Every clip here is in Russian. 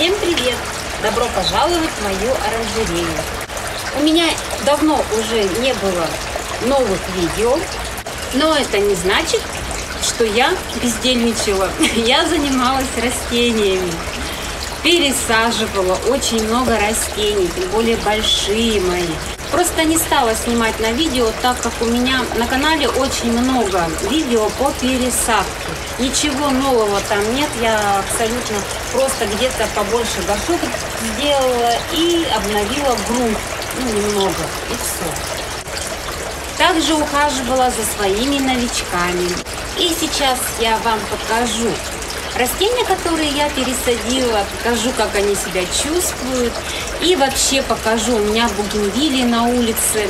Всем привет! Добро пожаловать в мою оранжерею. У меня давно уже не было новых видео, но это не значит, что я бездельничала. Я занималась растениями, пересаживала очень много растений, тем более большие мои. Просто не стала снимать на видео, так как у меня на канале очень много видео по пересадке. Ничего нового там нет, я абсолютно просто где-то побольше горшок сделала и обновила грунт, немного, и все. Также ухаживала за своими новичками. И сейчас я вам покажу растения, которые я пересадила, покажу, как они себя чувствуют. И вообще покажу, у меня бугенвиллии на улице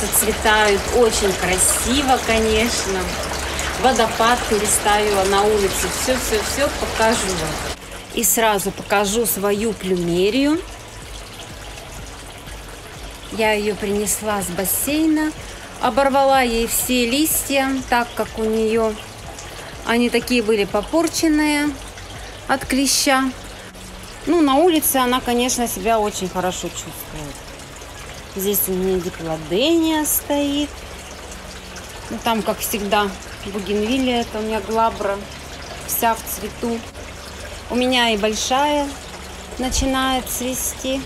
зацветают. Очень красиво, конечно. Водопад переставила на улице. Все покажу вам. И сразу покажу свою плюмерию. Я ее принесла с бассейна. Оборвала ей все листья, так как у нее... Они такие были попорченные от клеща. На улице она, конечно, себя очень хорошо чувствует. Здесь у меня диплодения стоит. Там, как всегда, бугенвиллия. Это у меня глабра. Вся в цвету. У меня и большая начинает цвести.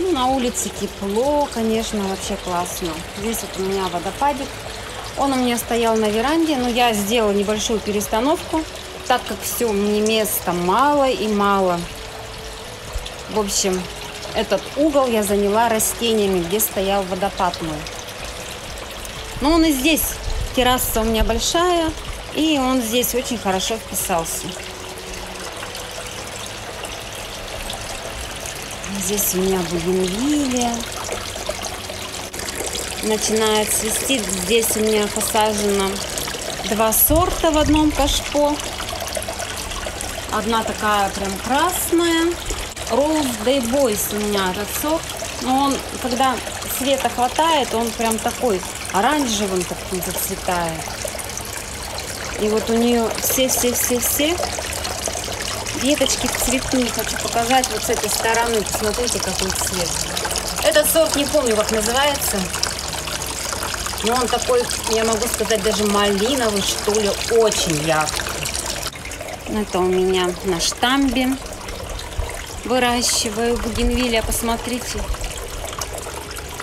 На улице тепло, конечно, вообще классно. Здесь вот у меня водопадик. Он у меня стоял на веранде, но я сделала небольшую перестановку, так как все, мне места мало и мало. В общем, этот угол я заняла растениями, где стоял водопад мой. Но он и здесь, терраса у меня большая, и он здесь очень хорошо вписался. Здесь у меня бугенвиллия начинает цвести. Здесь у меня посажено два сорта в одном кашпо. Одна такая прям красная. Роуз Дэй Бойс у меня этот сорт. Но он, когда света хватает, он прям такой оранжевым таким зацветает. И вот у нее все веточки в цвету. Хочу показать вот с этой стороны. Посмотрите, какой цвет. Этот сорт не помню, как называется. Но он такой, я могу сказать, даже малиновый, что ли. Очень яркий. Это у меня на штамбе. Выращиваю бугенвиллия. Посмотрите.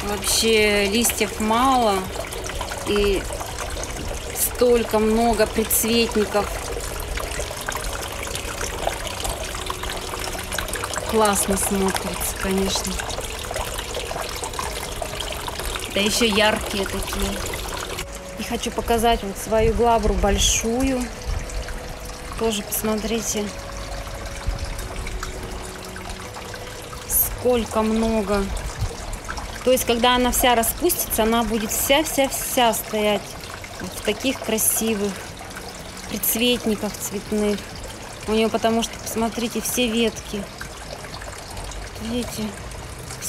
Вообще листьев мало. И столько много прицветников. Классно смотрится, конечно. Да еще яркие такие. И хочу показать вот свою глабру большую. Тоже посмотрите, сколько много. То есть, когда она вся распустится, она будет вся стоять в таких красивых прицветниках цветных. У нее, потому что, посмотрите, все ветки. Видите,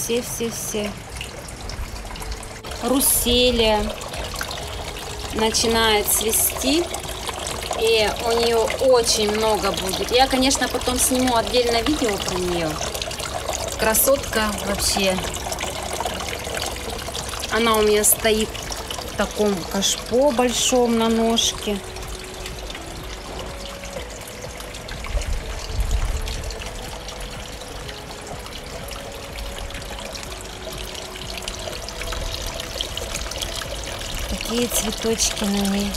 все. Руссели начинает цвести, и у нее очень много будет. Я, конечно, потом сниму отдельное видео про нее. Красотка вообще. Она у меня стоит в таком кашпо большом на ножке. И цветочки на ней.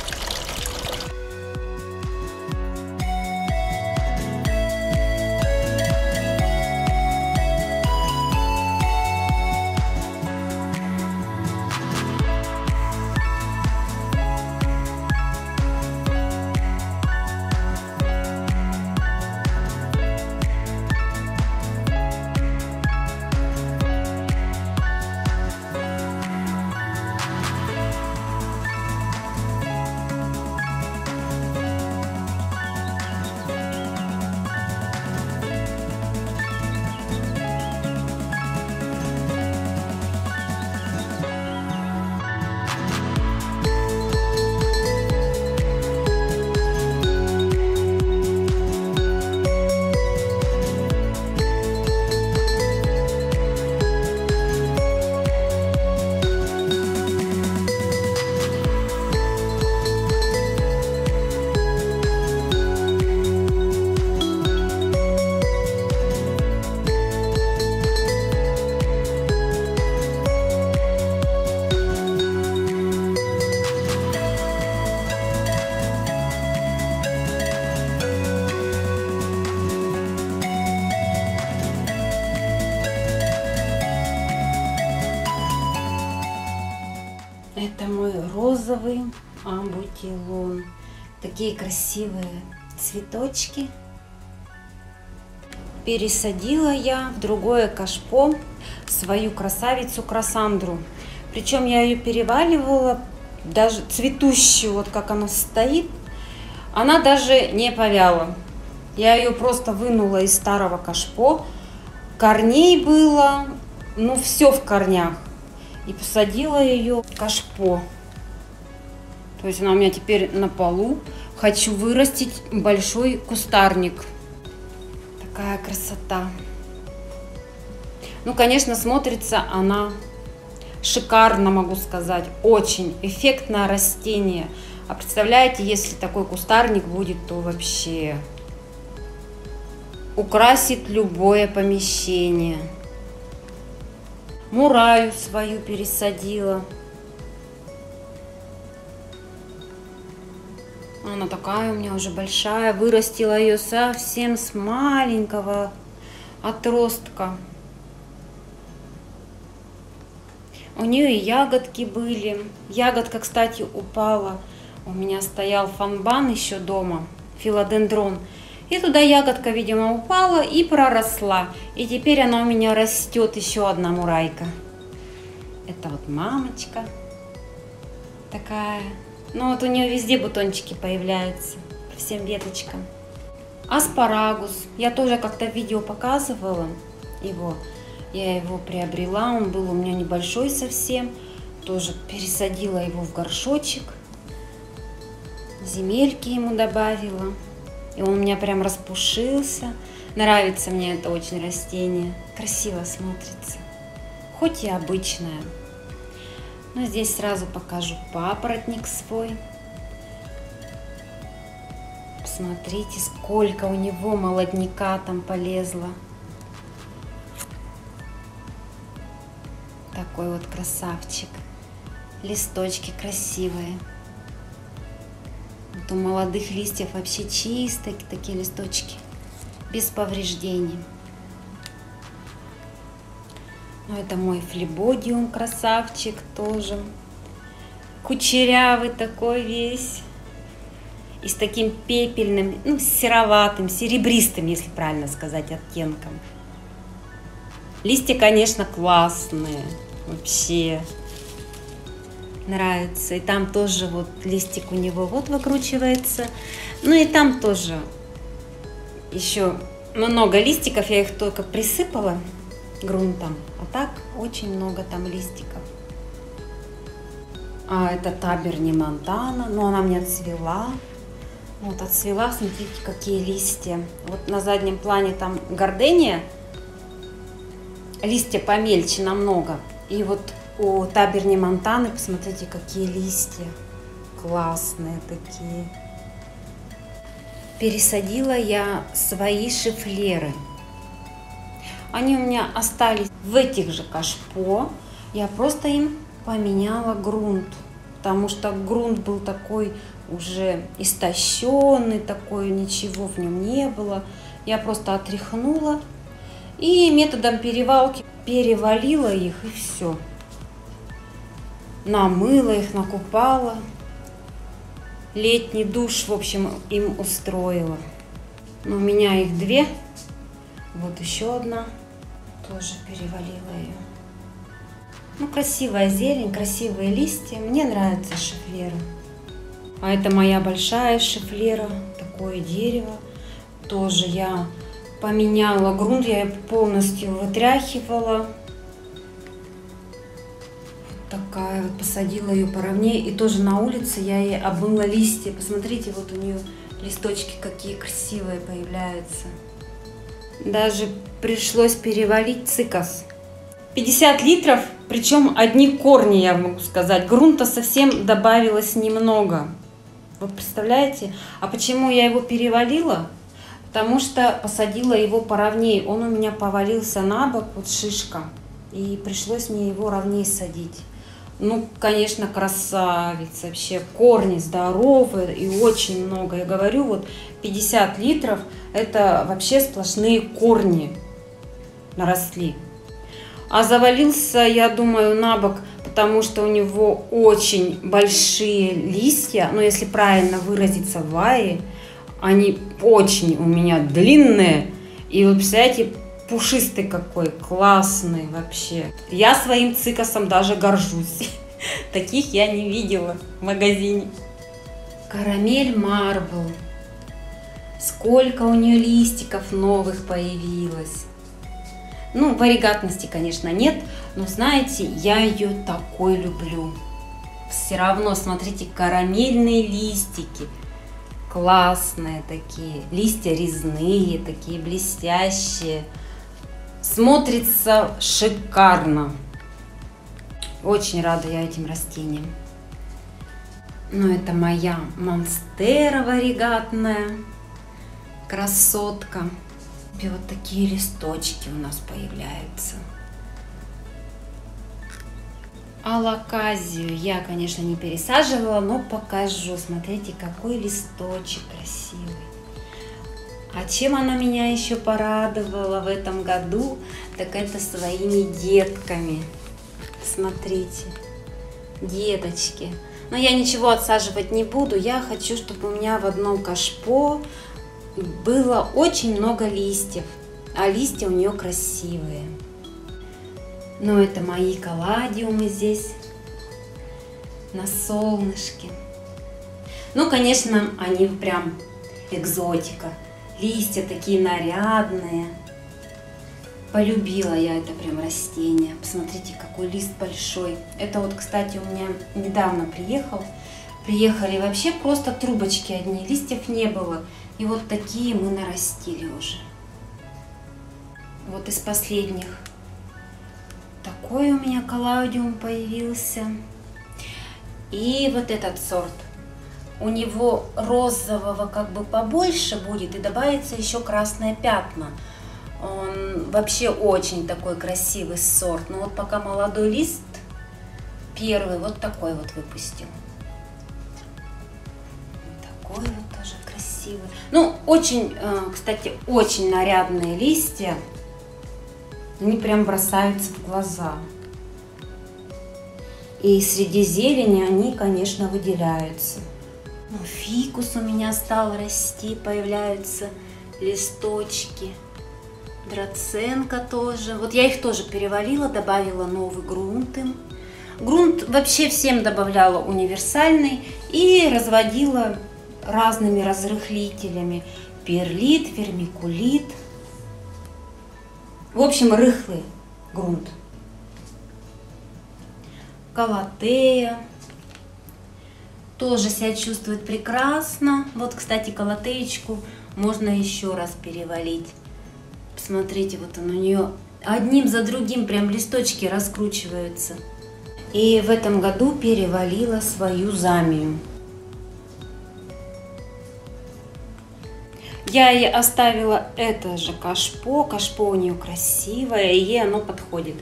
Такие красивые цветочки. Пересадила я в другое кашпо свою красавицу кроссандру. Причем я ее переваливала, даже цветущую, вот как она стоит. Она даже не повяла. Я ее просто вынула из старого кашпо. Корней было, ну все в корнях. И посадила ее в кашпо. То есть она у меня теперь на полу. Хочу вырастить большой кустарник. Такая красота. Ну, конечно, смотрится она шикарно, могу сказать. Очень эффектное растение. А представляете, если такой кустарник будет, то вообще украсит любое помещение. Мураю свою пересадила. Она такая у меня уже большая. Вырастила ее совсем с маленького отростка. У нее и ягодки были. Ягодка, кстати, упала. У меня стоял фанбан еще дома, филодендрон. И туда ягодка, видимо, упала и проросла. И теперь она у меня растет, еще одна мурайка. Это вот мамочка такая. Ну вот у нее везде бутончики появляются, по всем веточкам. Аспарагус. Я тоже как-то в видео показывала его. Я его приобрела, он был у меня небольшой совсем. Тоже пересадила его в горшочек. Земельки ему добавила. И он у меня прям распушился. Нравится мне это очень растение. Красиво смотрится. Хоть и обычное. Но здесь сразу покажу папоротник свой. Посмотрите, сколько у него молодняка там полезло. Такой вот красавчик. Листочки красивые. Вот у молодых листьев вообще чистые такие листочки, без повреждений. Ну, это мой флебодиум, красавчик тоже. Кучерявый такой весь. И с таким пепельным, ну, сероватым, серебристым, если правильно сказать, оттенком. Листья, конечно, классные. Вообще. Нравится. И там тоже вот листик у него вот выкручивается. Ну и там тоже еще много листиков. Я их только присыпала грунтом. А так очень много там листиков. А это табернемонтана. Но она у меня цвела. Вот отцвела. Смотрите, какие листья. Вот на заднем плане там гордения. Листья помельче намного. И вот у табернемонтаны, посмотрите, какие листья классные такие. Пересадила я свои шеффлеры. Они у меня остались в этих же кашпо. Я просто им поменяла грунт, потому что грунт был такой уже истощенный, такой ничего в нем не было. Я просто отряхнула и методом перевалки перевалила их, и все. Намыла их, накупала. Летний душ, в общем, им устроила. Но у меня их две. Вот еще одна. Тоже перевалила ее. Ну, красивая зелень, красивые листья. Мне нравится шеффлера. А это моя большая шеффлера. Такое дерево. Тоже я поменяла грунт. Я ее полностью вытряхивала. Такая вот, посадила ее поровнее, и тоже на улице я ей обмыла листья. Посмотрите, вот у нее листочки какие красивые появляются. Даже пришлось перевалить цикас. 50 литров, причем одни корни, я могу сказать. Грунта совсем добавилось немного. Вы представляете? А почему я его перевалила? Потому что посадила его поровнее. Он у меня повалился на бок, вот шишка. И пришлось мне его ровнее садить. Ну, конечно, красавец вообще. Корни здоровые и очень много. Я говорю, вот 50 литров это вообще сплошные корни наросли. А завалился, я думаю, на бок, потому что у него очень большие листья, но если правильно выразиться ваи, они очень у меня длинные. И вот, представляете, пушистый какой, классный вообще. Я своим цикасом даже горжусь. Таких я не видела в магазине. Карамель марбл. Сколько у нее листиков новых появилось. Ну, варигатности, конечно, нет, но, знаете, я ее такой люблю. Все равно, смотрите, карамельные листики. Классные такие. Листья резные, такие блестящие. Смотрится шикарно. Очень рада я этим растениям. Но это моя монстера варигатная. Красотка. И вот такие листочки у нас появляются. Алоказию я, конечно, не пересаживала, но покажу. Смотрите, какой листочек красивый. А чем она меня еще порадовала в этом году, так это своими детками. Смотрите, деточки. Но я ничего отсаживать не буду. Я хочу, чтобы у меня в одном кашпо было очень много листьев, а листья у нее красивые. Но это мои каладиумы здесь на солнышке. Ну, конечно, они прям экзотика. Листья такие нарядные. Полюбила я это прям растение. Посмотрите, какой лист большой. Это вот, кстати, у меня недавно приехали вообще просто трубочки одни, листьев не было. И вот такие мы нарастили уже. Вот из последних. Такой у меня каладиум появился. И вот этот сорт. У него розового как бы побольше будет и добавится еще красное пятна. Он вообще очень такой красивый сорт. Но вот пока молодой лист, первый вот такой вот выпустил. Такой вот тоже красивый. Ну, очень, кстати, очень нарядные листья. Они прям бросаются в глаза. И среди зелени они, конечно, выделяются. Ну, фикус у меня стал расти, появляются листочки. Драценка тоже. Вот я их тоже перевалила, добавила новый грунт им. Грунт вообще всем добавляла универсальный и разводила разными разрыхлителями. Перлит, вермикулит. В общем, рыхлый грунт. Калатея тоже себя чувствует прекрасно. Вот, кстати, калатеечку можно еще раз перевалить. Смотрите, вот он у нее одним за другим прям листочки раскручиваются. И в этом году перевалила свою замию. Я ей оставила это же кашпо. Кашпо у нее красивое, и ей оно подходит.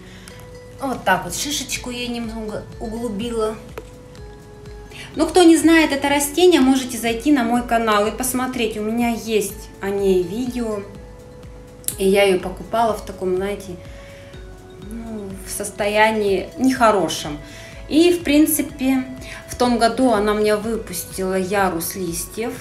Вот так вот шишечку ей немного углубила. Ну, кто не знает это растение, можете зайти на мой канал и посмотреть. У меня есть о ней видео. И я ее покупала в таком, знаете, ну, в состоянии нехорошем. И, в принципе, в том году она мне выпустила ярус листьев.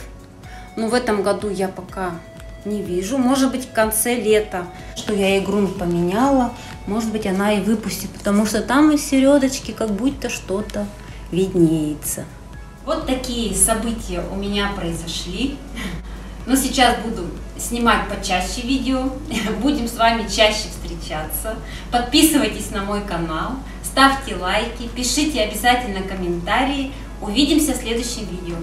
Но в этом году я пока не вижу. Может быть, в конце лета, что я ей грунт поменяла, может быть, она и выпустит. Потому что там из середочки как будто что-то виднеется. Вот такие события у меня произошли. Но сейчас буду снимать почаще видео, будем с вами чаще встречаться. Подписывайтесь на мой канал, ставьте лайки, пишите обязательно комментарии. Увидимся в следующем видео.